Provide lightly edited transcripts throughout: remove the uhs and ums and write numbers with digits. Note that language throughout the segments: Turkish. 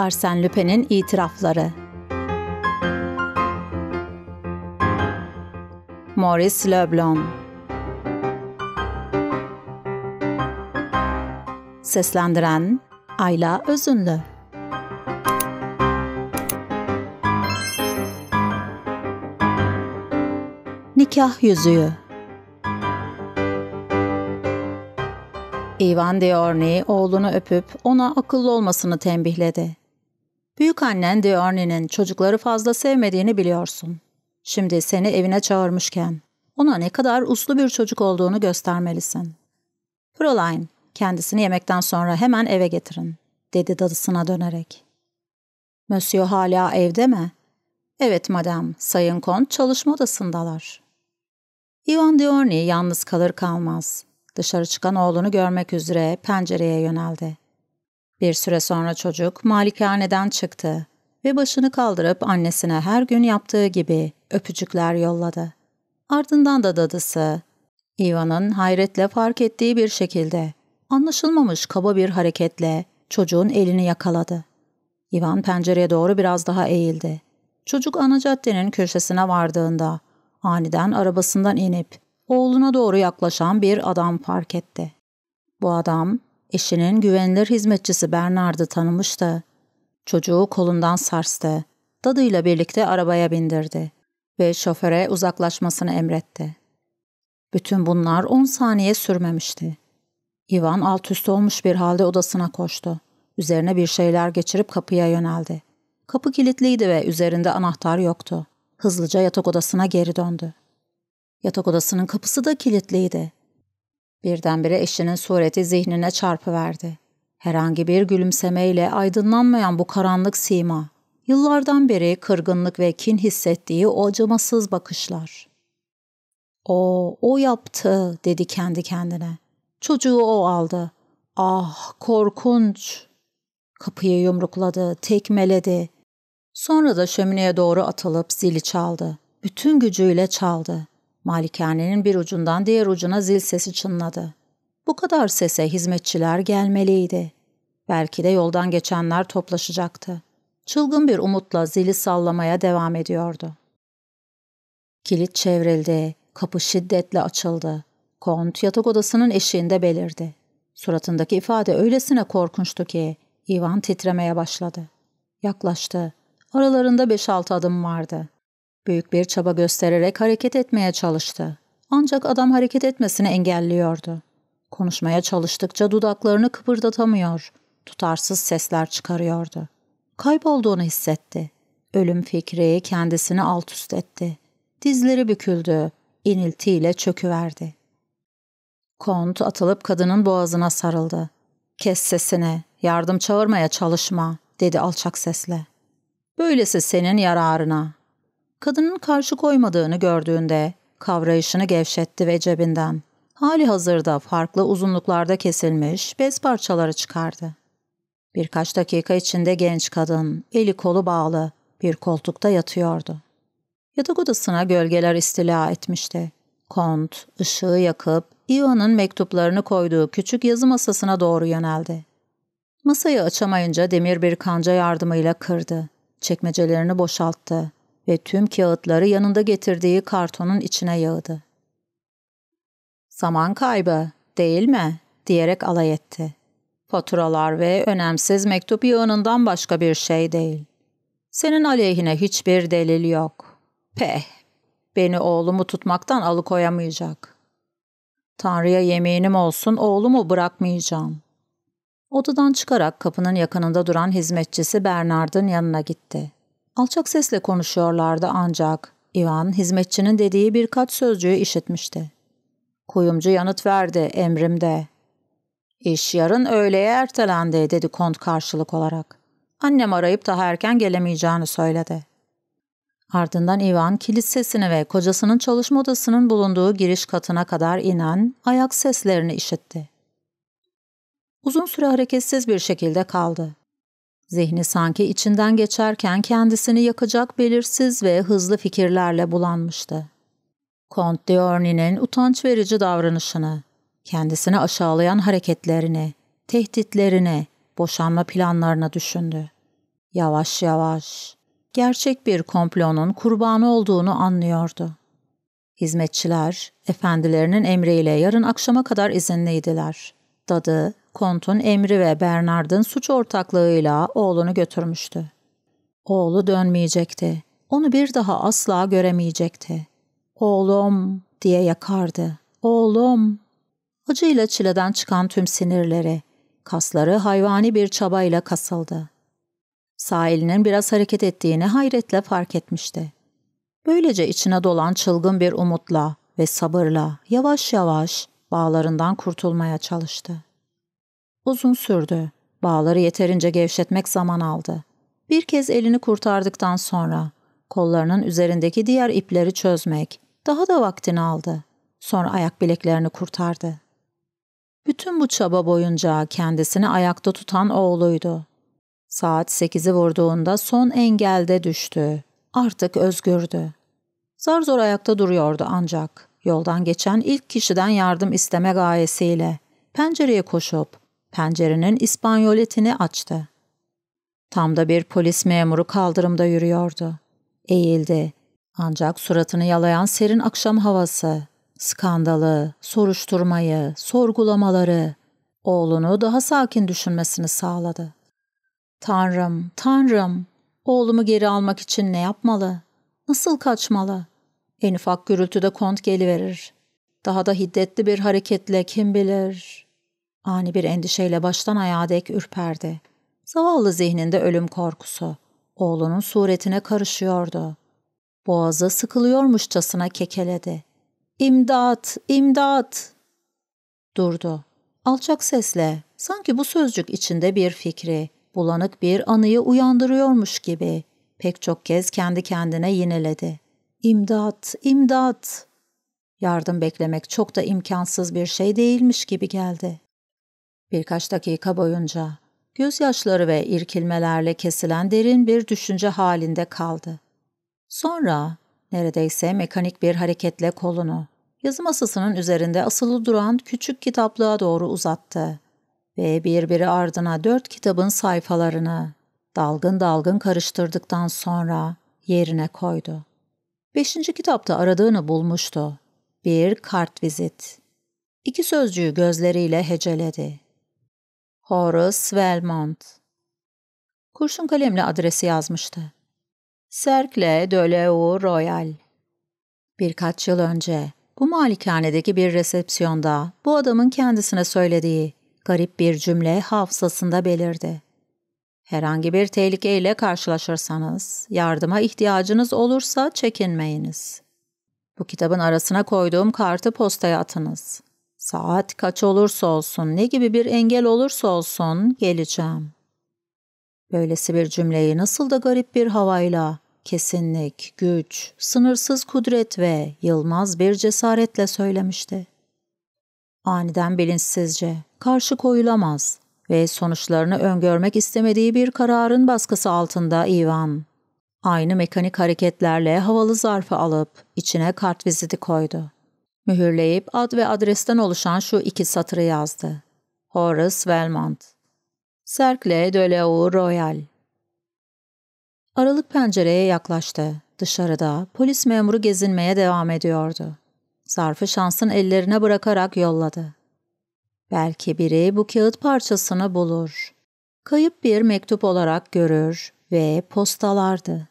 Arsen Lüpen'in itirafları. Maurice Leblanc. Seslendiren Ayla Özünlü. Nikah yüzüğü. İvan Diorny oğlunu öpüp ona akıllı olmasını tembihledi. Büyükannen Diorny'nin çocukları fazla sevmediğini biliyorsun. Şimdi seni evine çağırmışken ona ne kadar uslu bir çocuk olduğunu göstermelisin. Fräulein, kendisini yemekten sonra hemen eve getirin, dedi dadısına dönerek. Monsieur hala evde mi? Evet madam, sayın kont çalışma odasındalar. İvan Diorny yalnız kalır kalmaz dışarı çıkan oğlunu görmek üzere pencereye yöneldi. Bir süre sonra çocuk malikaneden çıktı ve başını kaldırıp annesine her gün yaptığı gibi öpücükler yolladı. Ardından da dadısı, İvan'ın hayretle fark ettiği bir şekilde anlaşılmamış kaba bir hareketle çocuğun elini yakaladı. İvan pencereye doğru biraz daha eğildi. Çocuk ana caddenin köşesine vardığında aniden arabasından inip oğluna doğru yaklaşan bir adam fark etti. Bu adam eşinin güvenilir hizmetçisi Bernard'ı tanımıştı. Çocuğu kolundan sarstı, dadıyla birlikte arabaya bindirdi ve şoföre uzaklaşmasını emretti. Bütün bunlar 10 saniye sürmemişti. İvan alt üst olmuş bir halde odasına koştu. Üzerine bir şeyler geçirip kapıya yöneldi. Kapı kilitliydi ve üzerinde anahtar yoktu. Hızlıca yatak odasına geri döndü. Yatak odasının kapısı da kilitliydi. Birdenbire eşinin sureti zihnine çarpıverdi. Herhangi bir gülümsemeyle aydınlanmayan bu karanlık sima, yıllardan beri kırgınlık ve kin hissettiği o acımasız bakışlar. O yaptı, dedi kendi kendine. Çocuğu o aldı. Ah, korkunç. Kapıyı yumrukladı, tekmeledi. Sonra da şömineye doğru atılıp zili çaldı. Bütün gücüyle çaldı. Malikanenin bir ucundan diğer ucuna zil sesi çınladı. Bu kadar sese hizmetçiler gelmeliydi. Belki de yoldan geçenler toplaşacaktı. Çılgın bir umutla zili sallamaya devam ediyordu. Kilit çevrildi, kapı şiddetle açıldı. Kont yatak odasının eşiğinde belirdi. Suratındaki ifade öylesine korkunçtu ki İvan titremeye başladı. Yaklaştı. Aralarında 5-6 adım vardı. Büyük bir çaba göstererek hareket etmeye çalıştı. Ancak adam hareket etmesini engelliyordu. Konuşmaya çalıştıkça dudaklarını kıpırdatamıyor, tutarsız sesler çıkarıyordu. Kaybolduğunu hissetti. Ölüm fikri kendisini alt üst etti. Dizleri büküldü, iniltiyle çöküverdi. Kont atılıp kadının boğazına sarıldı. "Kes sesini, yardım çağırmaya çalışma," dedi alçak sesle. "Böylesi senin yararına." Kadının karşı koymadığını gördüğünde kavrayışını gevşetti ve cebinden hali hazırda farklı uzunluklarda kesilmiş bez parçaları çıkardı. Birkaç dakika içinde genç kadın eli kolu bağlı bir koltukta yatıyordu. Yatak odasına gölgeler istila etmişti. Kont ışığı yakıp İvan'ın mektuplarını koyduğu küçük yazı masasına doğru yöneldi. Masayı açamayınca demir bir kanca yardımıyla kırdı. Çekmecelerini boşalttı ve tüm kağıtları yanında getirdiği kartonun içine yağdı. "Zaman kaybı, değil mi?" diyerek alay etti. "Faturalar ve önemsiz mektup yığınından başka bir şey değil. Senin aleyhine hiçbir delil yok. Peh, beni oğlumu tutmaktan alıkoyamayacak. Tanrı'ya yeminim olsun, oğlumu bırakmayacağım." Odadan çıkarak kapının yakınında duran hizmetçisi Bernard'ın yanına gitti. Alçak sesle konuşuyorlardı ancak İvan hizmetçinin dediği birkaç sözcüğü işitmişti. "Kuyumcu yanıt verdi emrimde." "İş yarın öğleye ertelendi," dedi kont karşılık olarak. "Annem arayıp daha erken gelemeyeceğini söyledi." Ardından İvan kilit sesini ve kocasının çalışma odasının bulunduğu giriş katına kadar inen ayak seslerini işitti. Uzun süre hareketsiz bir şekilde kaldı. Zihni sanki içinden geçerken kendisini yakacak belirsiz ve hızlı fikirlerle bulanmıştı. Kont Diorny'nin utanç verici davranışını, kendisini aşağılayan hareketlerini, tehditlerini, boşanma planlarını düşündü. Yavaş yavaş gerçek bir komplonun kurbanı olduğunu anlıyordu. Hizmetçiler efendilerinin emriyle yarın akşama kadar izinliydiler. Dadı, kontun emri ve Bernard'ın suç ortaklığıyla oğlunu götürmüştü. Oğlu dönmeyecekti. Onu bir daha asla göremeyecekti. "Oğlum!" diye yakardı. "Oğlum!" Acıyla çileden çıkan tüm sinirleri, kasları hayvani bir çabayla kasıldı. Sağ elinin biraz hareket ettiğini hayretle fark etmişti. Böylece içine dolan çılgın bir umutla ve sabırla yavaş yavaş bağlarından kurtulmaya çalıştı. Uzun sürdü. Bağları yeterince gevşetmek zaman aldı. Bir kez elini kurtardıktan sonra kollarının üzerindeki diğer ipleri çözmek daha da vaktini aldı. Sonra ayak bileklerini kurtardı. Bütün bu çaba boyunca kendisini ayakta tutan oğluydu. Saat 8'i vurduğunda son engelde düştü. Artık özgürdü. Zar zor ayakta duruyordu ancak yoldan geçen ilk kişiden yardım isteme gayesiyle pencereye koşup pencerenin ispanyoletini açtı. Tam da bir polis memuru kaldırımda yürüyordu. Eğildi. Ancak suratını yalayan serin akşam havası, skandalı, soruşturmayı, sorgulamaları oğlunu daha sakin düşünmesini sağladı. "Tanrım, Tanrım! Oğlumu geri almak için ne yapmalı? Nasıl kaçmalı? En ufak gürültüde kont geliverir. Daha da hiddetli bir hareketle kim bilir?" Ani bir endişeyle baştan ayağa dek ürperdi. Zavallı zihninde ölüm korkusu oğlunun suretine karışıyordu. Boğazı sıkılıyormuşçasına kekeledi. "İmdat! İmdat!" Durdu. Alçak sesle, sanki bu sözcük içinde bir fikri, bulanık bir anıyı uyandırıyormuş gibi pek çok kez kendi kendine yineledi. "İmdat! İmdat!" Yardım beklemek çok da imkansız bir şey değilmiş gibi geldi. Birkaç dakika boyunca gözyaşları ve irkilmelerle kesilen derin bir düşünce halinde kaldı. Sonra neredeyse mekanik bir hareketle kolunu yazı masasının üzerinde asılı duran küçük kitaplığa doğru uzattı ve birbiri ardına 4 kitabın sayfalarını dalgın dalgın karıştırdıktan sonra yerine koydu. 5. kitapta aradığını bulmuştu. Bir kartvizit. 2 sözcüğü gözleriyle heceledi. Horace Velmont. Kurşun kalemle adresi yazmıştı. Cercle de l'Eau Royal. Birkaç yıl önce bu malikanedeki bir resepsiyonda bu adamın kendisine söylediği garip bir cümle hafızasında belirdi. "Herhangi bir tehlikeyle karşılaşırsanız, yardıma ihtiyacınız olursa çekinmeyiniz. Bu kitabın arasına koyduğum kartı postaya atınız. Saat kaç olursa olsun, ne gibi bir engel olursa olsun geleceğim." Böylesi bir cümleyi nasıl da garip bir havayla, kesinlik, güç, sınırsız kudret ve yılmaz bir cesaretle söylemişti. Aniden bilinçsizce, karşı koyulamaz ve sonuçlarını öngörmek istemediği bir kararın baskısı altında İvan, aynı mekanik hareketlerle havalı zarfı alıp içine kartviziti koydu. Mühürleyip ad ve adresten oluşan şu 2 satırı yazdı. Horace Velmont. Cercle de l'Eau Royal. Aralık pencereye yaklaştı. Dışarıda polis memuru gezinmeye devam ediyordu. Zarfı şansın ellerine bırakarak yolladı. Belki biri bu kağıt parçasını bulur. Kayıp bir mektup olarak görür ve postalardı.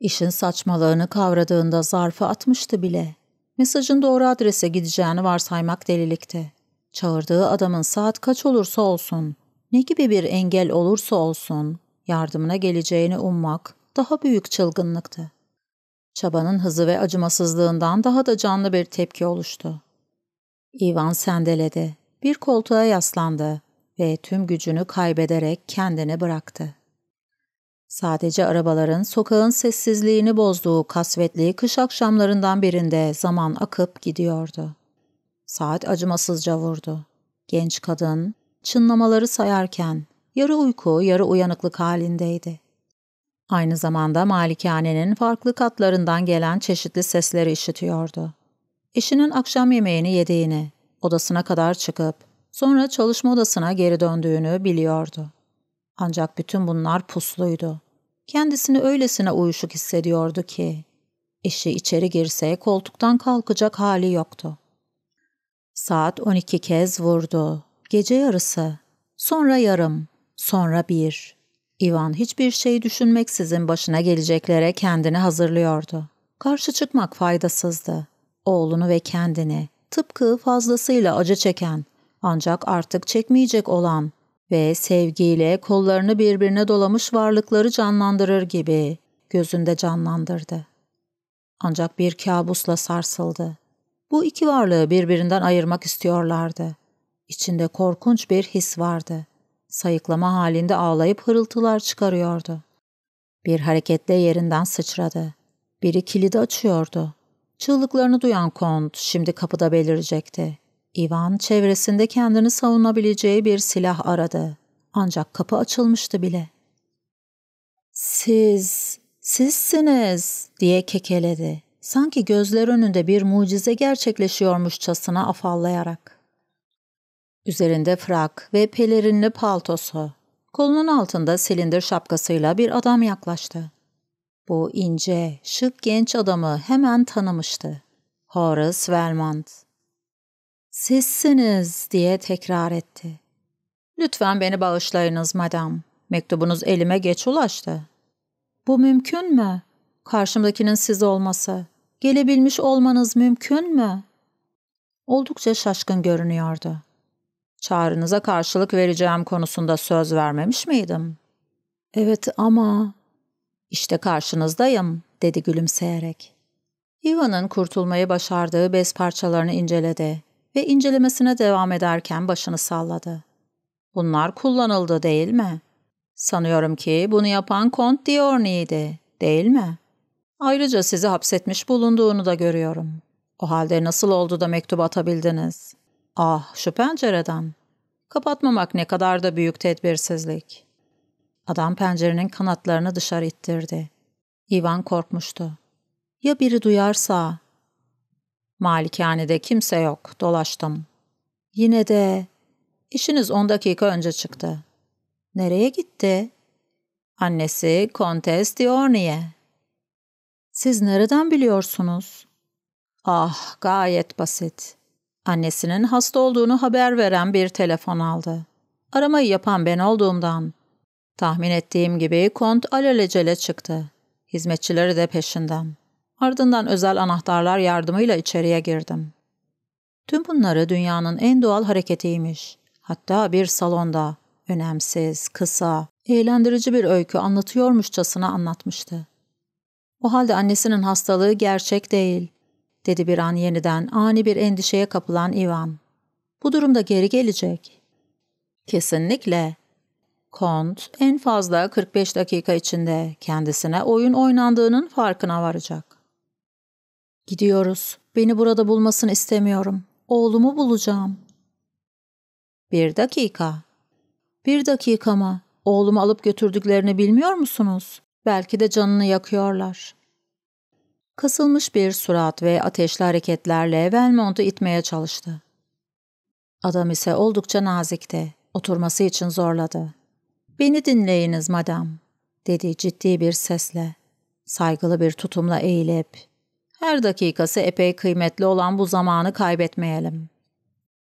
İşin saçmalığını kavradığında zarfı atmıştı bile. Mesajın doğru adrese gideceğini varsaymak delilikti. Çağırdığı adamın saat kaç olursa olsun, ne gibi bir engel olursa olsun, yardımına geleceğini ummak daha büyük çılgınlıktı. Çabanın hızı ve acımasızlığından daha da canlı bir tepki oluştu. İvan sendeledi, bir koltuğa yaslandı ve tüm gücünü kaybederek kendini bıraktı. Sadece arabaların sokağın sessizliğini bozduğu kasvetli kış akşamlarından birinde zaman akıp gidiyordu. Saat acımasızca vurdu. Genç kadın çınlamaları sayarken yarı uyku yarı uyanıklık halindeydi. Aynı zamanda malikanenin farklı katlarından gelen çeşitli sesleri işitiyordu. Eşinin akşam yemeğini yediğini, odasına kadar çıkıp sonra çalışma odasına geri döndüğünü biliyordu. Ancak bütün bunlar pusluydu. Kendisini öylesine uyuşuk hissediyordu ki, eşi içeri girse koltuktan kalkacak hali yoktu. Saat 12 kez vurdu. Gece yarısı, sonra yarım, sonra bir. İvan hiçbir şey düşünmeksizin başına geleceklere kendini hazırlıyordu. Karşı çıkmak faydasızdı. Oğlunu ve kendini, tıpkı fazlasıyla acı çeken, ancak artık çekmeyecek olan ve sevgiyle kollarını birbirine dolamış varlıkları canlandırır gibi gözünde canlandırdı. Ancak bir kabusla sarsıldı. Bu iki varlığı birbirinden ayırmak istiyorlardı. İçinde korkunç bir his vardı. Sayıklama halinde ağlayıp hırıltılar çıkarıyordu. Bir hareketle yerinden sıçradı. Biri kilidi açıyordu. Çığlıklarını duyan Kont şimdi kapıda belirecekti. İvan çevresinde kendini savunabileceği bir silah aradı. Ancak kapı açılmıştı bile. "Sizsiniz!" diye kekeledi. Sanki gözler önünde bir mucize gerçekleşiyormuşçasına afallayarak. Üzerinde frak ve pelerinli paltosu, kolunun altında silindir şapkasıyla bir adam yaklaştı. Bu ince, şık genç adamı hemen tanımıştı. Horace Velmont. "Sizsiniz!" diye tekrar etti. "Lütfen beni bağışlayınız madam. Mektubunuz elime geç ulaştı." "Bu mümkün mü? Karşımdakinin siz olması, gelebilmiş olmanız mümkün mü?" Oldukça şaşkın görünüyordu. "Çağrınıza karşılık vereceğim konusunda söz vermemiş miydim?" "Evet ama..." "İşte karşınızdayım," dedi gülümseyerek. İvan'ın kurtulmayı başardığı bez parçalarını inceledi ve incelemesine devam ederken başını salladı. "Bunlar kullanıldı değil mi? Sanıyorum ki bunu yapan Kontes Diorny'ydi, değil mi? Ayrıca sizi hapsetmiş bulunduğunu da görüyorum. O halde nasıl oldu da mektup atabildiniz? Ah, şu pencereden. Kapatmamak ne kadar da büyük tedbirsizlik." Adam pencerenin kanatlarını dışarı ittirdi. İvan korkmuştu. "Ya biri duyarsa?" "Malikanede kimse yok, dolaştım." "Yine de..." "İşiniz 10 dakika önce çıktı." "Nereye gitti?" "Annesi Kontes Diorny'ye." "Siz nereden biliyorsunuz?" "Ah, gayet basit. Annesinin hasta olduğunu haber veren bir telefon aldı. Aramayı yapan ben olduğumdan, tahmin ettiğim gibi Kont alelacele çıktı. Hizmetçileri de peşinden. Ardından özel anahtarlar yardımıyla içeriye girdim." Tüm bunları dünyanın en doğal hareketiymiş. Hatta bir salonda, önemsiz, kısa, eğlendirici bir öykü anlatıyormuşçasına anlatmıştı. "O halde annesinin hastalığı gerçek değil," dedi bir an yeniden ani bir endişeye kapılan İvan. "Bu durumda geri gelecek." "Kesinlikle. Kont en fazla 45 dakika içinde kendisine oyun oynandığının farkına varacak." "Gidiyoruz. Beni burada bulmasını istemiyorum. Oğlumu bulacağım." "1 dakika." "1 dakika mı? Oğlumu alıp götürdüklerini bilmiyor musunuz? Belki de canını yakıyorlar." Kasılmış bir surat ve ateşli hareketlerle Velmont'u itmeye çalıştı. Adam ise oldukça nazikti. Oturması için zorladı. "Beni dinleyiniz madam," dedi ciddi bir sesle. Saygılı bir tutumla eğilip, "Her dakikası epey kıymetli olan bu zamanı kaybetmeyelim.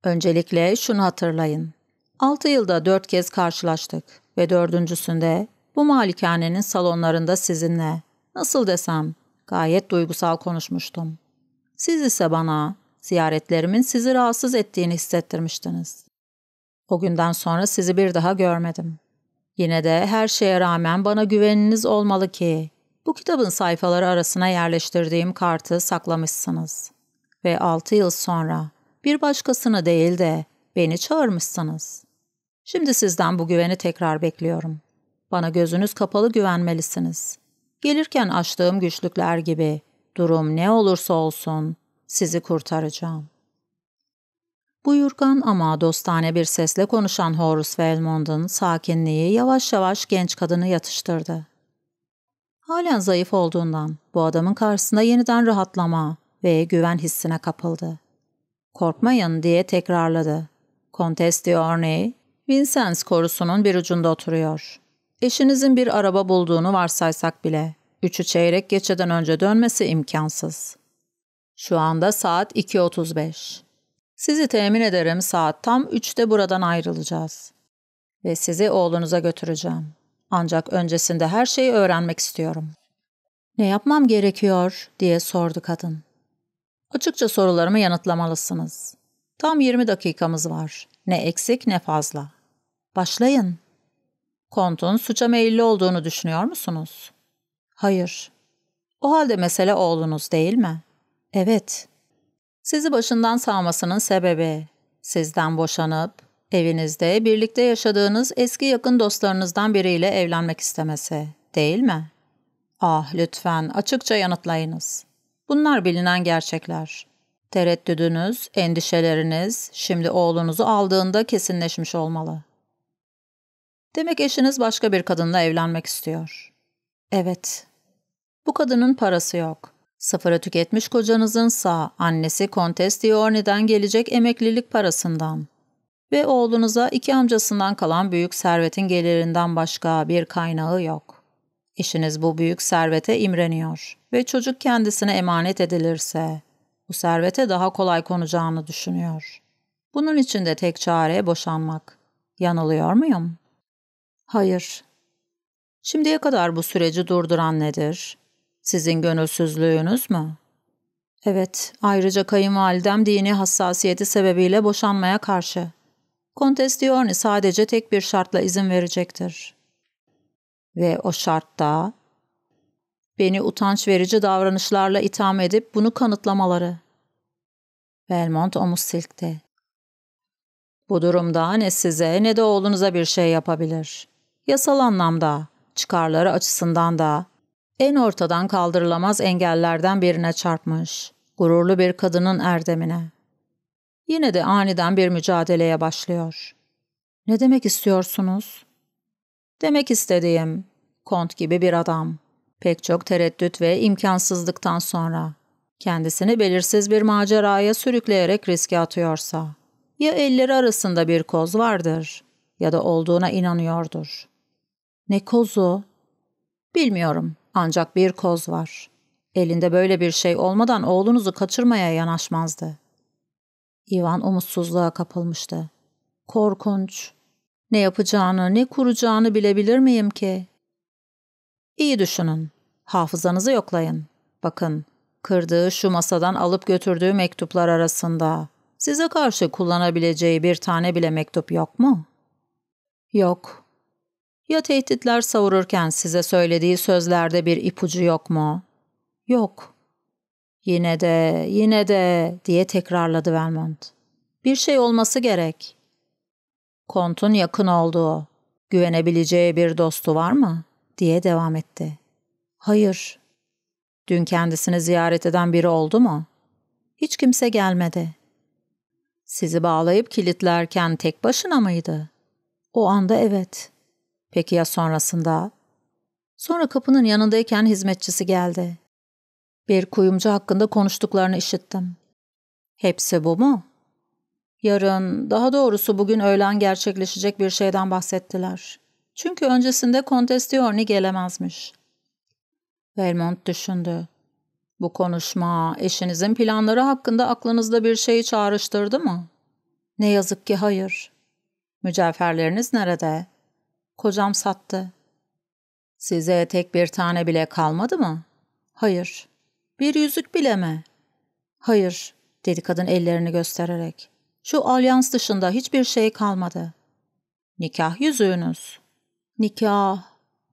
Öncelikle şunu hatırlayın. 6 yılda 4 kez karşılaştık ve 4.'sünde bu malikanenin salonlarında sizinle, nasıl desem, gayet duygusal konuşmuştum. Siz ise bana ziyaretlerimin sizi rahatsız ettiğini hissettirmiştiniz. O günden sonra sizi bir daha görmedim. Yine de her şeye rağmen bana güveniniz olmalı ki bu kitabın sayfaları arasına yerleştirdiğim kartı saklamışsınız. Ve 6 yıl sonra bir başkasını değil de beni çağırmışsınız. Şimdi sizden bu güveni tekrar bekliyorum. Bana gözünüz kapalı güvenmelisiniz. Gelirken aştığım güçlükler gibi durum ne olursa olsun sizi kurtaracağım." Buyurgan ama dostane bir sesle konuşan Horace Velmont'un sakinliği yavaş yavaş genç kadını yatıştırdı. Halen zayıf olduğundan bu adamın karşısında yeniden rahatlama ve güven hissine kapıldı. "Korkmayın," diye tekrarladı. "Kontes Diorny, Vincennes korusunun bir ucunda oturuyor. Eşinizin bir araba bulduğunu varsaysak bile, 3'ü çeyrek geçeden önce dönmesi imkansız. Şu anda saat 2:35. Sizi temin ederim saat tam 3'te buradan ayrılacağız. Ve sizi oğlunuza götüreceğim. Ancak öncesinde her şeyi öğrenmek istiyorum. Ne yapmam gerekiyor diye sordu kadın. Açıkça sorularımı yanıtlamalısınız. Tam 20 dakikamız var. Ne eksik ne fazla. Başlayın. Kontun suça meyilli olduğunu düşünüyor musunuz? Hayır. O halde mesele oğlunuz değil mi? Evet. Sizi başından savmasının sebebi, sizden boşanıp evinizde birlikte yaşadığınız eski yakın dostlarınızdan biriyle evlenmek istemesi, değil mi? Ah, lütfen açıkça yanıtlayınız. Bunlar bilinen gerçekler. Tereddüdünüz, endişeleriniz şimdi oğlunuzu aldığında kesinleşmiş olmalı. Demek eşiniz başka bir kadınla evlenmek istiyor. Evet. Bu kadının parası yok. Sıfıra tüketmiş kocanızınsa annesi Kontes Diorny'den gelecek emeklilik parasından ve oğlunuza 2 amcasından kalan büyük servetin gelirinden başka bir kaynağı yok. Eşiniz bu büyük servete imreniyor ve çocuk kendisine emanet edilirse bu servete daha kolay konacağını düşünüyor. Bunun için de tek çare boşanmak. Yanılıyor muyum? Hayır. Şimdiye kadar bu süreci durduran nedir? Sizin gönülsüzlüğünüz mü? Evet, ayrıca kayınvalidem dini hassasiyeti sebebiyle boşanmaya karşı. Kontes Diorny sadece tek bir şartla izin verecektir. Ve o şart da beni utanç verici davranışlarla itham edip bunu kanıtlamaları. Belmont omuz silkti. Bu durumda ne size ne de oğlunuza bir şey yapabilir. Yasal anlamda, çıkarları açısından da en ortadan kaldırılamaz engellerden birine çarpmış, gururlu bir kadının erdemine. Yine de aniden bir mücadeleye başlıyor. Ne demek istiyorsunuz? Demek istediğim, Kont gibi bir adam, pek çok tereddüt ve imkansızlıktan sonra, kendisini belirsiz bir maceraya sürükleyerek riske atıyorsa, ya elleri arasında bir koz vardır, ya da olduğuna inanıyordur. Ne kozu? Bilmiyorum, ancak bir koz var. Elinde böyle bir şey olmadan oğlunuzu kaçırmaya yanaşmazdı. İvan umutsuzluğa kapılmıştı. Korkunç. Ne yapacağını, ne kuracağını bilebilir miyim ki? İyi düşünün. Hafızanızı yoklayın. Bakın, kırdığı şu masadan alıp götürdüğü mektuplar arasında size karşı kullanabileceği bir tane bile mektup yok mu? Yok. Ya tehditler savururken size söylediği sözlerde bir ipucu yok mu? Yok. Yine de diye tekrarladı Velmont. Bir şey olması gerek. Kont'un yakın olduğu, güvenebileceği bir dostu var mı? Diye devam etti. Hayır. Dün kendisini ziyaret eden biri oldu mu? Hiç kimse gelmedi. Sizi bağlayıp kilitlerken tek başına mıydı? O anda evet. Peki ya sonrasında? Sonra kapının yanındayken hizmetçisi geldi. Bir kuyumcu hakkında konuştuklarını işittim. Hepsi bu mu? Yarın, daha doğrusu bugün öğlen gerçekleşecek bir şeyden bahsettiler. Çünkü öncesinde Kontes Diorny gelemezmiş. Velmont düşündü. Bu konuşma, eşinizin planları hakkında aklınızda bir şeyi çağrıştırdı mı? Ne yazık ki hayır. Mücevherleriniz nerede? Kocam sattı. Size tek bir tane bile kalmadı mı? Hayır. Bir yüzük bile mi? Hayır, dedi kadın ellerini göstererek. Şu alyans dışında hiçbir şey kalmadı. Nikah yüzüğünüz. Nikah.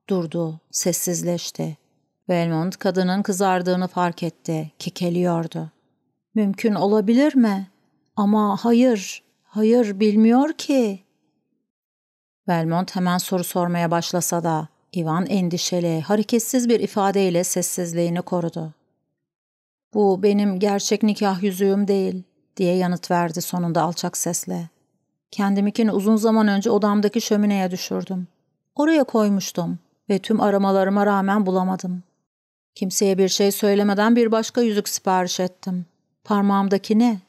Durdu, sessizleşti. Belmont kadının kızardığını fark etti, kekeliyordu. Mümkün olabilir mi? Ama hayır bilmiyor ki. Belmont hemen soru sormaya başlasa da, İvan endişeli, hareketsiz bir ifadeyle sessizliğini korudu. Bu benim gerçek nikah yüzüğüm değil, diye yanıt verdi sonunda alçak sesle. Kendimikini uzun zaman önce odamdaki şömineye düşürdüm. Oraya koymuştum ve tüm aramalarıma rağmen bulamadım. Kimseye bir şey söylemeden bir başka yüzük sipariş ettim. Parmağımdaki ne?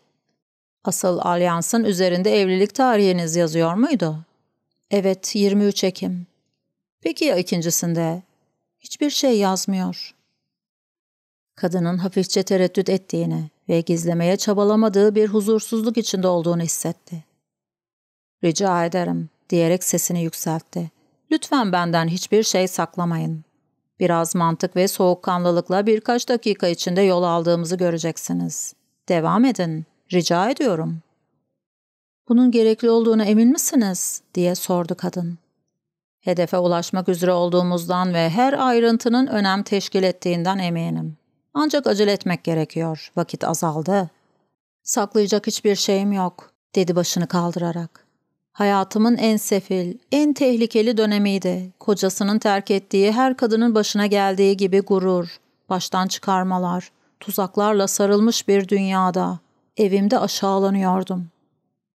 Asıl alyansın üzerinde evlilik tarihiniz yazıyor muydu? Evet, 23 Ekim. Peki ya ikincisinde? Hiçbir şey yazmıyor. Kadının hafifçe tereddüt ettiğini ve gizlemeye çabalamadığı bir huzursuzluk içinde olduğunu hissetti. "Rica ederim," diyerek sesini yükseltti. "Lütfen benden hiçbir şey saklamayın. Biraz mantık ve soğukkanlılıkla birkaç dakika içinde yol aldığımızı göreceksiniz. Devam edin, rica ediyorum." "Bunun gerekli olduğuna emin misiniz?" diye sordu kadın. "Hedefe ulaşmak üzere olduğumuzdan ve her ayrıntının önem teşkil ettiğinden eminim. Ancak acele etmek gerekiyor, vakit azaldı." "Saklayacak hiçbir şeyim yok," dedi başını kaldırarak. "Hayatımın en sefil, en tehlikeli dönemiydi. Kocasının terk ettiği her kadının başına geldiği gibi gurur, baştan çıkarmalar, tuzaklarla sarılmış bir dünyada, evimde aşağılanıyordum.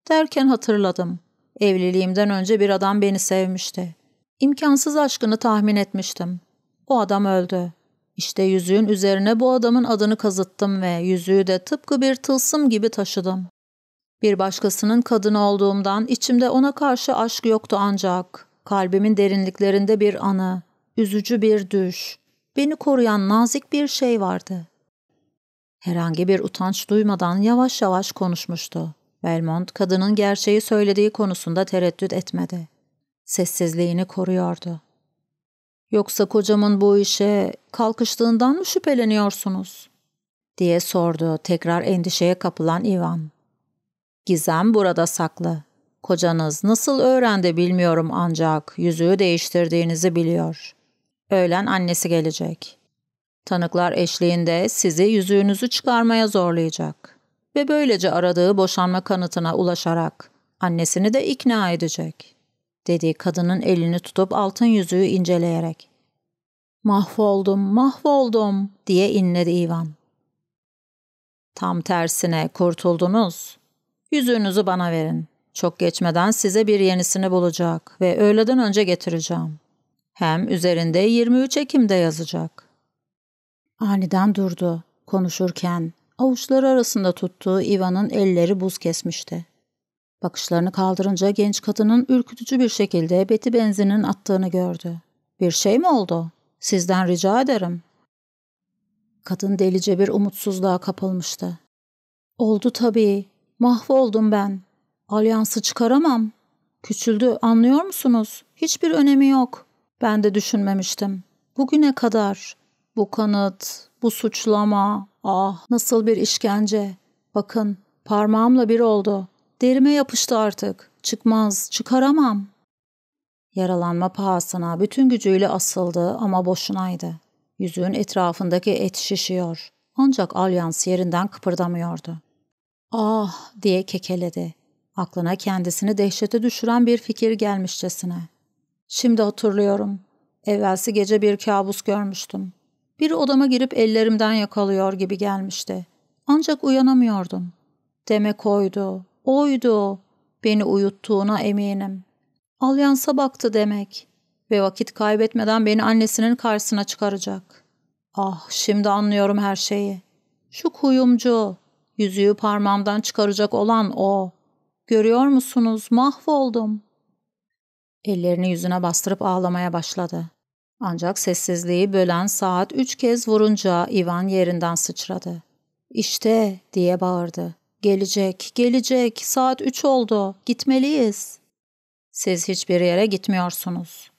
Derken hatırladım. Evliliğimden önce bir adam beni sevmişti. İmkansız aşkını tahmin etmiştim. O adam öldü. İşte yüzüğün üzerine bu adamın adını kazıttım ve yüzüğü de tıpkı bir tılsım gibi taşıdım. Bir başkasının kadını olduğumdan içimde ona karşı aşk yoktu ancak kalbimin derinliklerinde bir anı, üzücü bir düş, beni koruyan nazik bir şey vardı." Herhangi bir utanç duymadan yavaş yavaş konuşmuştu. Belmont kadının gerçeği söylediği konusunda tereddüt etmedi. Sessizliğini koruyordu. "Yoksa kocamın bu işe kalkıştığından mı şüpheleniyorsunuz?" diye sordu tekrar endişeye kapılan İvan. "Gizem burada saklı. Kocanız nasıl öğrendi bilmiyorum ancak yüzüğü değiştirdiğinizi biliyor. Öğlen annesi gelecek. Tanıklar eşliğinde sizi yüzüğünüzü çıkarmaya zorlayacak ve böylece aradığı boşanma kanıtına ulaşarak annesini de ikna edecek," dedi kadının elini tutup altın yüzüğü inceleyerek. "Mahvoldum, mahvoldum," diye inledi İvan. "Tam tersine kurtuldunuz. Yüzüğünüzü bana verin. Çok geçmeden size bir yenisini bulacak ve öğleden önce getireceğim. Hem üzerinde 23 Ekim'de yazacak." Aniden durdu. Konuşurken avuçları arasında tuttuğu İvan'ın elleri buz kesmişti. Bakışlarını kaldırınca genç kadının ürkütücü bir şekilde beti benzinin attığını gördü. "Bir şey mi oldu? Sizden rica ederim." Kadın delice bir umutsuzluğa kapılmıştı. "Oldu tabii. Mahvoldum ben. Alyansı çıkaramam. Küçüldü, anlıyor musunuz? Hiçbir önemi yok. Ben de düşünmemiştim. Bugüne kadar. Bu kanıt, bu suçlama. Ah, nasıl bir işkence. Bakın, parmağımla bir oldu. Derime yapıştı artık. Çıkmaz, çıkaramam." Yaralanma pahasına bütün gücüyle asıldı ama boşunaydı. Yüzüğün etrafındaki et şişiyor. Ancak alyans yerinden kıpırdamıyordu. "Ah!" diye kekeledi. Aklına kendisini dehşete düşüren bir fikir gelmişçesine. "Şimdi hatırlıyorum. Evvelsi gece bir kabus görmüştüm. Biri odama girip ellerimden yakalıyor gibi gelmişti. Ancak uyanamıyordum. Demek oydu, oydu. Beni uyuttuğuna eminim. Alyansa baktı demek. Ve vakit kaybetmeden beni annesinin karşısına çıkaracak. Ah, şimdi anlıyorum her şeyi. Şu kuyumcu... Yüzüğü parmağımdan çıkaracak olan o. Görüyor musunuz? Mahvoldum." Ellerini yüzüne bastırıp ağlamaya başladı. Ancak sessizliği bölen saat 3 kez vurunca İvan yerinden sıçradı. "İşte," diye bağırdı. "Gelecek, gelecek. Saat 3 oldu. Gitmeliyiz." "Siz hiçbir yere gitmiyorsunuz."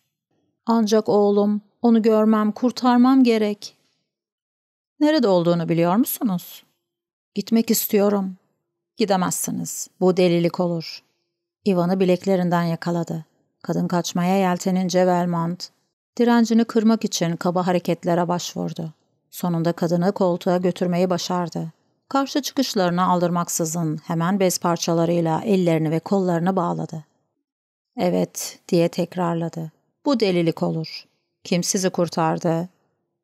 "Ancak oğlum, onu görmem, kurtarmam gerek." "Nerede olduğunu biliyor musunuz?" "Gitmek istiyorum." "Gidemezsiniz. Bu delilik olur." İvan'ı bileklerinden yakaladı. Kadın kaçmaya yeltenince Velmont, direncini kırmak için kaba hareketlere başvurdu. Sonunda kadını koltuğa götürmeyi başardı. Karşı çıkışlarına aldırmaksızın hemen bez parçalarıyla ellerini ve kollarını bağladı. "Evet," diye tekrarladı. "Bu delilik olur. Kim sizi kurtardı?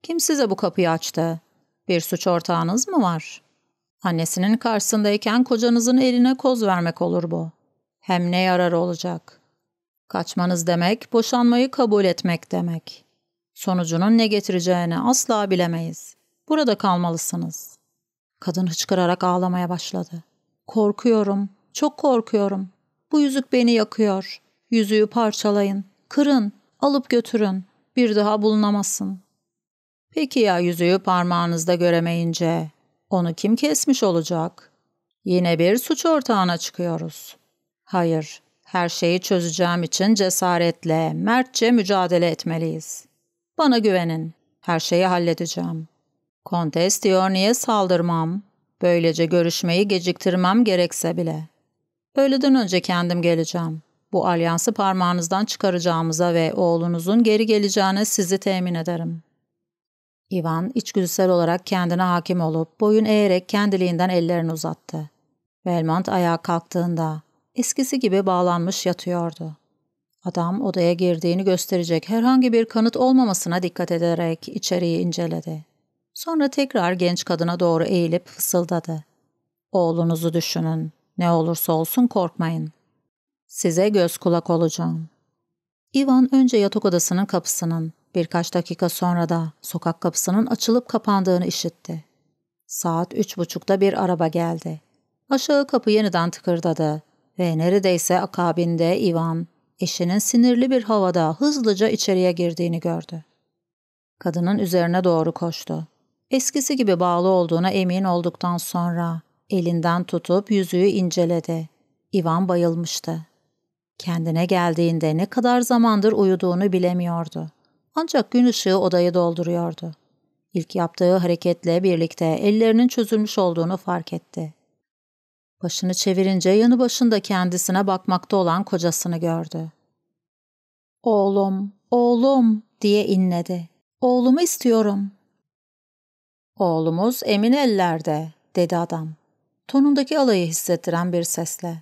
Kim size bu kapıyı açtı? Bir suç ortağınız mı var? Annesinin karşısındayken kocanızın eline koz vermek olur bu. Hem ne yararı olacak? Kaçmanız demek, boşanmayı kabul etmek demek. Sonucunun ne getireceğini asla bilemeyiz. Burada kalmalısınız." Kadın hıçkırarak ağlamaya başladı. "Korkuyorum, çok korkuyorum. Bu yüzük beni yakıyor. Yüzüğü parçalayın, kırın, Alıp götürün. Bir daha bulunamazsın. Peki ya yüzüğü parmağınızda göremeyince? Onu kim kesmiş olacak? Yine bir suç ortağına çıkıyoruz. Hayır, her şeyi çözeceğim için cesaretle, mertçe mücadele etmeliyiz. Bana güvenin, her şeyi halledeceğim. Kontes Diorny'ye saldırmam, böylece görüşmeyi geciktirmem gerekse bile. Öğleden önce kendim geleceğim. Bu alyansı parmağınızdan çıkaracağımıza ve oğlunuzun geri geleceğine sizi temin ederim. İvan içgüdüsel olarak kendine hakim olup boyun eğerek kendiliğinden ellerini uzattı. Velmont ayağa kalktığında eskisi gibi bağlanmış yatıyordu. Adam odaya girdiğini gösterecek herhangi bir kanıt olmamasına dikkat ederek içeriği inceledi. Sonra tekrar genç kadına doğru eğilip fısıldadı. "Oğlunuzu düşünün. Ne olursa olsun korkmayın. Size göz kulak olacağım." İvan önce yatak odasının kapısının, birkaç dakika sonra da sokak kapısının açılıp kapandığını işitti. Saat 3.30'da bir araba geldi. Aşağı kapı yeniden tıkırdadı ve neredeyse akabinde İvan, eşinin sinirli bir havada hızlıca içeriye girdiğini gördü. Kadının üzerine doğru koştu. Eskisi gibi bağlı olduğuna emin olduktan sonra elinden tutup yüzüğü inceledi. İvan bayılmıştı. Kendine geldiğinde ne kadar zamandır uyuduğunu bilemiyordu. Ancak gün ışığı odayı dolduruyordu. İlk yaptığı hareketle birlikte ellerinin çözülmüş olduğunu fark etti. Başını çevirince yanı başında kendisine bakmakta olan kocasını gördü. "Oğlum, oğlum," diye inledi. "Oğlumu istiyorum." "Oğlumuz emin ellerde," dedi adam, tonundaki alayı hissettiren bir sesle.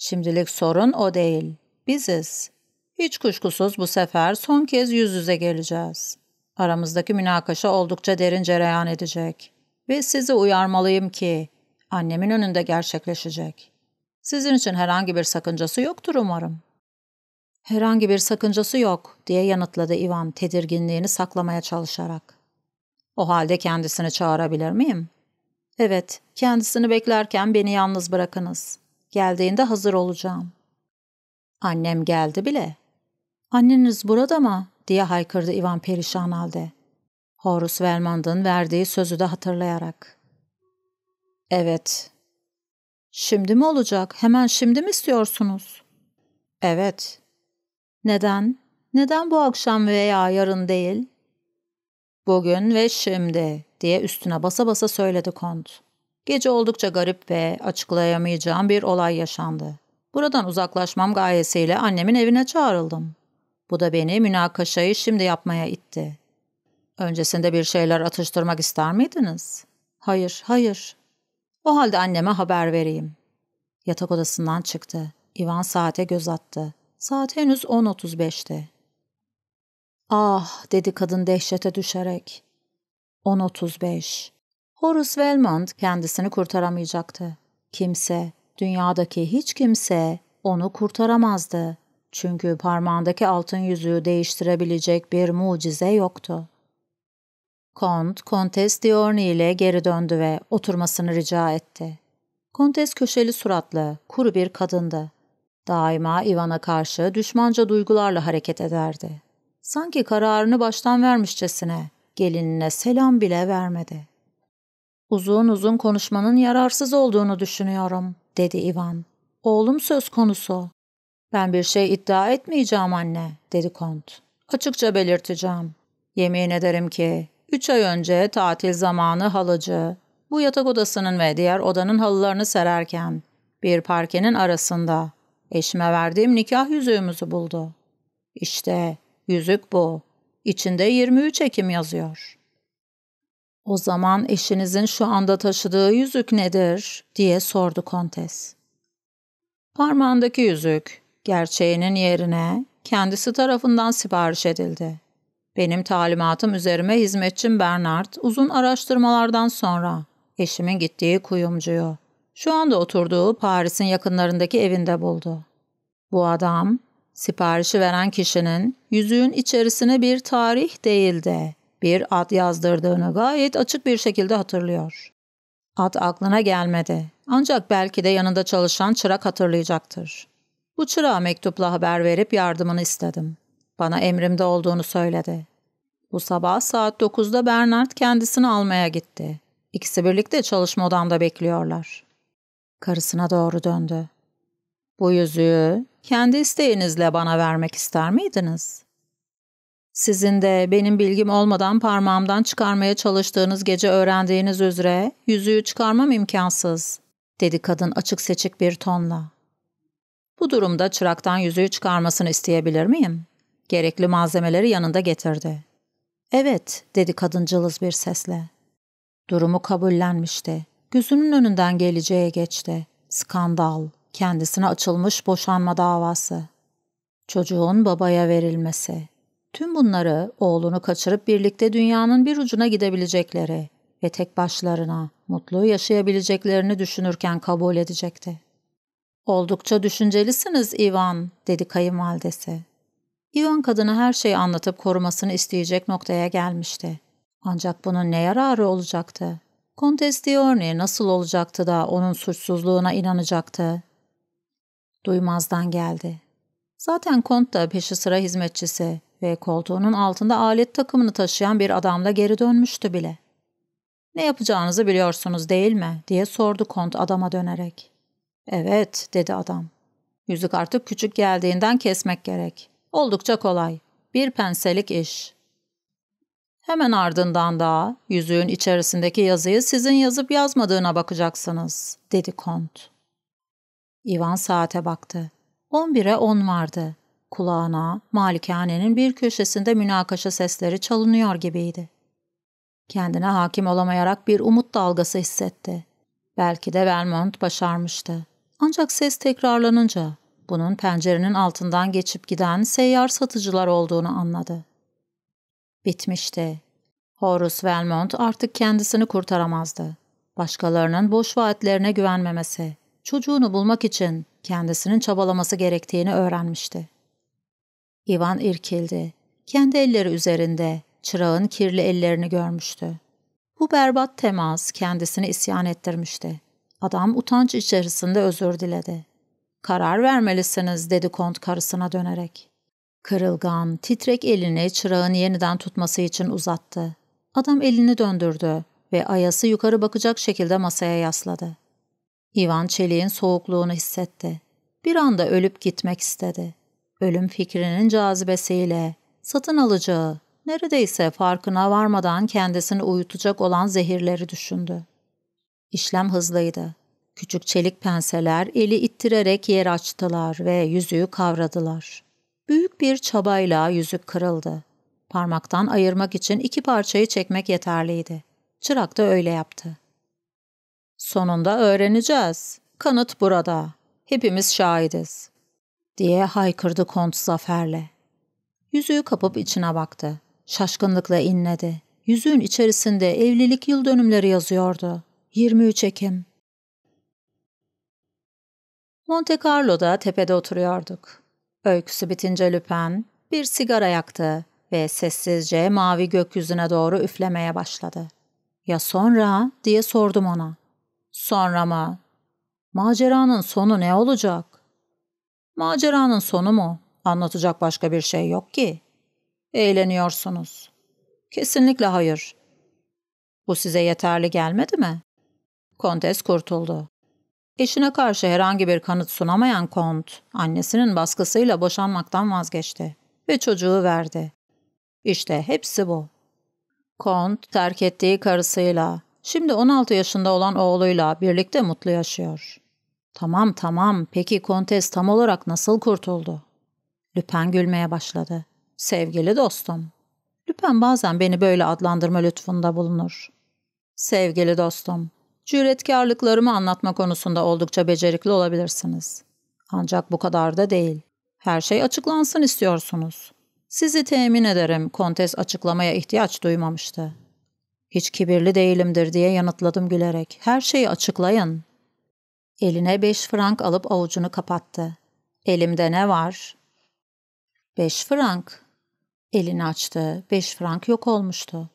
"Şimdilik sorun o değil, biziz. Hiç kuşkusuz bu sefer son kez yüz yüze geleceğiz. Aramızdaki münakaşa oldukça derin cereyan edecek ve sizi uyarmalıyım ki annemin önünde gerçekleşecek. Sizin için herhangi bir sakıncası yoktur umarım." "Herhangi bir sakıncası yok," diye yanıtladı İvan tedirginliğini saklamaya çalışarak. "O halde kendisini çağırabilir miyim?" "Evet, kendisini beklerken beni yalnız bırakınız. Geldiğinde hazır olacağım." "Annem geldi bile." "Anneniz burada mı?" diye haykırdı İvan perişan halde, Horace Velmont'un verdiği sözü de hatırlayarak. "Evet." "Şimdi mi olacak? Hemen şimdi mi istiyorsunuz?" "Evet." "Neden? Neden bu akşam veya yarın değil?" "Bugün ve şimdi," diye üstüne basa basa söyledi kont. "Gece oldukça garip ve açıklayamayacağım bir olay yaşandı. Buradan uzaklaşmam gayesiyle annemin evine çağrıldım. Bu da beni münakaşayı şimdi yapmaya itti. Öncesinde bir şeyler atıştırmak ister miydiniz?" "Hayır, hayır." "O halde anneme haber vereyim." Yatak odasından çıktı. İvan saate göz attı. Saat henüz 10.35'ti. "Ah," dedi kadın dehşete düşerek. 10.35. Horace Velmont kendisini kurtaramayacaktı. Kimse, dünyadaki hiç kimse onu kurtaramazdı. Çünkü parmağındaki altın yüzüğü değiştirebilecek bir mucize yoktu. Kont, Kontes Diorny ile geri döndü ve oturmasını rica etti. Kontes köşeli suratlı, kuru bir kadındı. Daima İvan'a karşı düşmanca duygularla hareket ederdi. Sanki kararını baştan vermişçesine gelinine selam bile vermedi. "Uzun uzun konuşmanın yararsız olduğunu düşünüyorum," dedi İvan. "Oğlum söz konusu." "Ben bir şey iddia etmeyeceğim anne," dedi kont. "Açıkça belirteceğim. Yemin ederim ki 3 ay önce tatil zamanı halıcı, bu yatak odasının ve diğer odanın halılarını sererken bir parkenin arasında eşime verdiğim nikah yüzüğümüzü buldu. İşte yüzük bu. İçinde 23 Ekim yazıyor." "O zaman eşinizin şu anda taşıdığı yüzük nedir?" diye sordu kontes. "Parmağındaki yüzük, gerçeğinin yerine kendisi tarafından sipariş edildi. Benim talimatım üzerime hizmetçim Bernard uzun araştırmalardan sonra eşimin gittiği kuyumcuyu, şu anda oturduğu Paris'in yakınlarındaki evinde buldu. Bu adam, siparişi veren kişinin yüzüğün içerisine bir tarih değil de bir ad yazdırdığını gayet açık bir şekilde hatırlıyor. Ad aklına gelmedi, ancak belki de yanında çalışan çırak hatırlayacaktır. Bu çırağa mektupla haber verip yardımını istedim. Bana emrimde olduğunu söyledi. Bu sabah saat 9'da Bernard kendisini almaya gitti. İkisi birlikte çalışma odamda bekliyorlar. Karısına doğru döndü. Bu yüzüğü kendi isteğinizle bana vermek ister miydiniz? Sizin de benim bilgim olmadan parmağımdan çıkarmaya çalıştığınız gece öğrendiğiniz üzere yüzüğü çıkarmam imkansız, dedi kadın açık seçik bir tonla. Bu durumda çıraktan yüzüğü çıkarmasını isteyebilir miyim? Gerekli malzemeleri yanında getirdi. Evet, dedi kadın cılız bir sesle. Durumu kabullenmişti. Gözünün önünden geleceğe geçti. Skandal, kendisine açılmış boşanma davası. Çocuğun babaya verilmesi. Tüm bunları oğlunu kaçırıp birlikte dünyanın bir ucuna gidebilecekleri ve tek başlarına mutlu yaşayabileceklerini düşünürken kabul edecekti. Oldukça düşüncelisiniz İvan, dedi kayınvalidesi. İvan kadına her şeyi anlatıp korumasını isteyecek noktaya gelmişti. Ancak bunun ne yararı olacaktı? Kontes Diorny nasıl olacaktı da onun suçsuzluğuna inanacaktı? Duymazdan geldi. Zaten Kont da peşi sıra hizmetçisi ve koltuğunun altında alet takımını taşıyan bir adamla geri dönmüştü bile. "Ne yapacağınızı biliyorsunuz değil mi?" diye sordu Kont adama dönerek. "Evet," dedi adam. "Yüzük artık küçük geldiğinden kesmek gerek. Oldukça kolay. Bir penselik iş. Hemen ardından da yüzüğün içerisindeki yazıyı sizin yazıp yazmadığına bakacaksınız," dedi Kont. İvan saate baktı. 11'e 10 vardı. Kulağına malikanenin bir köşesinde münakaşa sesleri çalınıyor gibiydi. Kendine hakim olamayarak bir umut dalgası hissetti. Belki de Vermont başarmıştı. Ancak ses tekrarlanınca bunun pencerenin altından geçip giden seyyar satıcılar olduğunu anladı. Bitmişti. Horace Velmont artık kendisini kurtaramazdı. Başkalarının boş vaatlerine güvenmemesi, çocuğunu bulmak için kendisinin çabalaması gerektiğini öğrenmişti. İvan irkildi. Kendi elleri üzerinde çırağın kirli ellerini görmüştü. Bu berbat temas kendisini isyan ettirmişti. Adam utanç içerisinde özür diledi. "Karar vermelisiniz," dedi Kont karısına dönerek. Kırılgan, titrek elini çırağın yeniden tutması için uzattı. Adam elini döndürdü ve ayası yukarı bakacak şekilde masaya yasladı. İvan çeliğin soğukluğunu hissetti. Bir anda ölüp gitmek istedi. Ölüm fikrinin cazibesiyle satın alacağı, neredeyse farkına varmadan kendisini uyutacak olan zehirleri düşündü. İşlem hızlıydı. Küçük çelik penseler eli ittirerek yer açtılar ve yüzüğü kavradılar. Büyük bir çabayla yüzük kırıldı. Parmaktan ayırmak için 2 parçayı çekmek yeterliydi. Çırak da öyle yaptı. "Sonunda öğreneceğiz. Kanıt burada. Hepimiz şahidiz," diye haykırdı Kont zaferle. Yüzüğü kapıp içine baktı. Şaşkınlıkla inledi. Yüzüğün içerisinde evlilik yıl dönümleri yazıyordu. 23 Ekim. Monte Carlo'da tepede oturuyorduk. Öyküsü bitince Lüpen bir sigara yaktı ve sessizce mavi gökyüzüne doğru üflemeye başladı. "Ya sonra?" diye sordum ona. "Sonra mı? Maceranın sonu ne olacak?" "Maceranın sonu mu? Anlatacak başka bir şey yok ki. Eğleniyorsunuz." "Kesinlikle hayır." "Bu size yeterli gelmedi mi?" "Kontes kurtuldu. Eşine karşı herhangi bir kanıt sunamayan Kont, annesinin baskısıyla boşanmaktan vazgeçti ve çocuğu verdi. İşte hepsi bu. Kont, terk ettiği karısıyla, şimdi 16 yaşında olan oğluyla birlikte mutlu yaşıyor." Tamam, peki Kontes tam olarak nasıl kurtuldu?" Lüpen gülmeye başladı. "Sevgili dostum." Lüpen bazen beni böyle adlandırma lütfunda bulunur. "Sevgili dostum, cüretkarlıklarımı anlatma konusunda oldukça becerikli olabilirsiniz. Ancak bu kadar da değil. Her şey açıklansın istiyorsunuz. Sizi temin ederim, Kontes açıklamaya ihtiyaç duymamıştı." "Hiç kibirli değilimdir," diye yanıtladım gülerek. "Her şeyi açıklayın." Eline 5 frank alıp avucunu kapattı. "Elimde ne var?" "5 frank." Elini açtı. 5 frank yok olmuştu.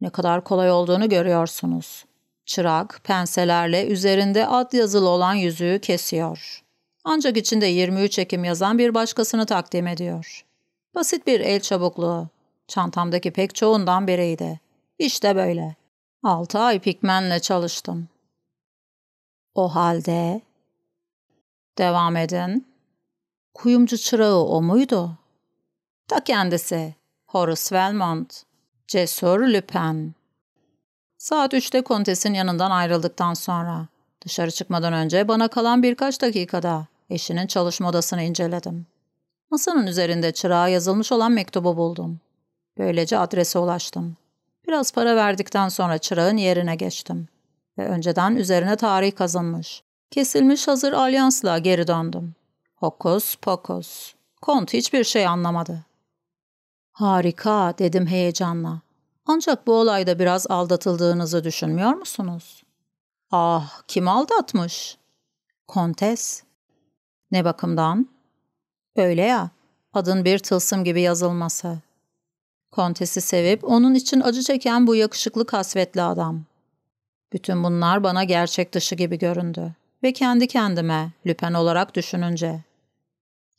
"Ne kadar kolay olduğunu görüyorsunuz. Çırak penselerle üzerinde ad yazılı olan yüzüğü kesiyor. Ancak içinde 23 Ekim yazan bir başkasını takdim ediyor. Basit bir el çabukluğu. Çantamdaki pek çoğundan biriydi. İşte böyle. 6 ay pikmenle çalıştım. O halde... Devam edin. Kuyumcu çırağı o muydu? Ta kendisi. Horace Velmont. Cesur Lüpen. Saat 3'te kontesin yanından ayrıldıktan sonra, dışarı çıkmadan önce bana kalan birkaç dakikada eşinin çalışma odasını inceledim. Masanın üzerinde çırağa yazılmış olan mektubu buldum. Böylece adrese ulaştım. Biraz para verdikten sonra çırağın yerine geçtim ve önceden üzerine tarih kazınmış, kesilmiş hazır alyansla geri döndüm. Hokus pokus. Kont hiçbir şey anlamadı. Harika dedim heyecanla. Ancak bu olayda biraz aldatıldığınızı düşünmüyor musunuz? Ah, kim aldatmış? Kontes. Ne bakımdan? Öyle ya, adın bir tılsım gibi yazılması. Kontesi sevip onun için acı çeken bu yakışıklı kasvetli adam. Bütün bunlar bana gerçek dışı gibi göründü ve kendi kendime Lüpen olarak düşününce.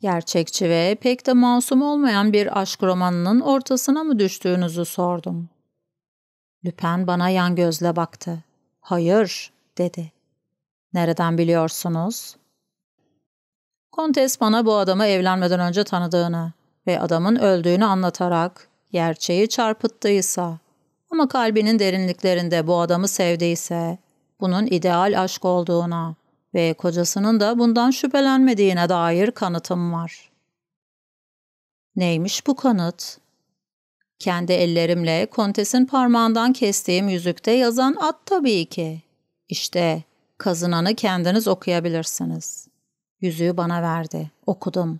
Gerçekçi ve pek de masum olmayan bir aşk romanının ortasına mı düştüğünüzü sordum. Lüpen bana yan gözle baktı. Hayır, dedi. Nereden biliyorsunuz? Kontes bana bu adamı evlenmeden önce tanıdığını ve adamın öldüğünü anlatarak gerçeği çarpıttıysa ama kalbinin derinliklerinde bu adamı sevdiyse bunun ideal aşk olduğuna ve kocasının da bundan şüphelenmediğine dair kanıtım var. Neymiş bu kanıt? Kendi ellerimle kontesin parmağından kestiğim yüzükte yazan ad tabii ki. İşte kazınanı kendiniz okuyabilirsiniz. Yüzüğü bana verdi. Okudum.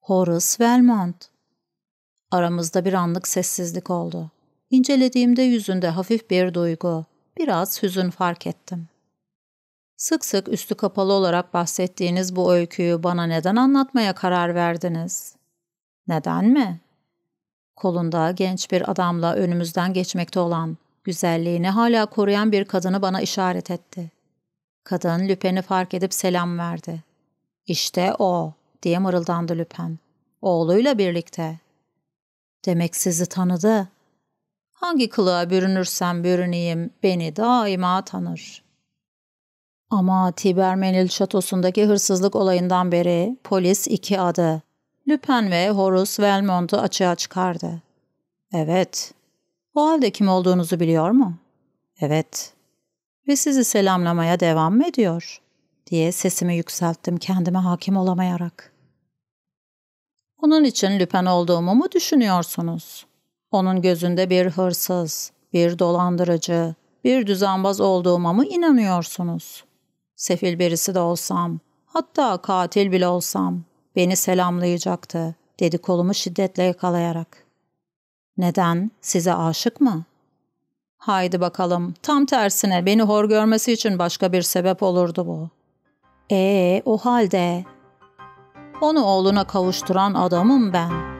Horace Velmont. Aramızda bir anlık sessizlik oldu. İncelediğimde yüzünde hafif bir duygu, biraz hüzün fark ettim. Sık sık üstü kapalı olarak bahsettiğiniz bu öyküyü bana neden anlatmaya karar verdiniz? Neden mi? Kolunda genç bir adamla önümüzden geçmekte olan, güzelliğini hala koruyan bir kadını bana işaret etti. Kadın Lüpen'i fark edip selam verdi. İşte o, diye mırıldandı Lüpen. Oğluyla birlikte. Demek sizi tanıdı. Hangi kılığa bürünürsem bürüneyim, beni daima tanır. Ama Thibermesnil şatosundaki hırsızlık olayından beri polis 2 adı, Lüpen ve Horace Velmont'u açığa çıkardı. Evet. O halde kim olduğunuzu biliyor mu? Evet. Ve sizi selamlamaya devam mı ediyor? diye sesimi yükselttim kendime hakim olamayarak. Onun için Lüpen olduğumu mu düşünüyorsunuz? Onun gözünde bir hırsız, bir dolandırıcı, bir düzenbaz olduğuma mı inanıyorsunuz? Sefil birisi de olsam, hatta katil bile olsam beni selamlayacaktı, dedi kolumu şiddetle yakalayarak. Neden? Size aşık mı? Haydi bakalım, tam tersine beni hor görmesi için başka bir sebep olurdu bu. O halde... Onu oğluna kavuşturan adamım ben.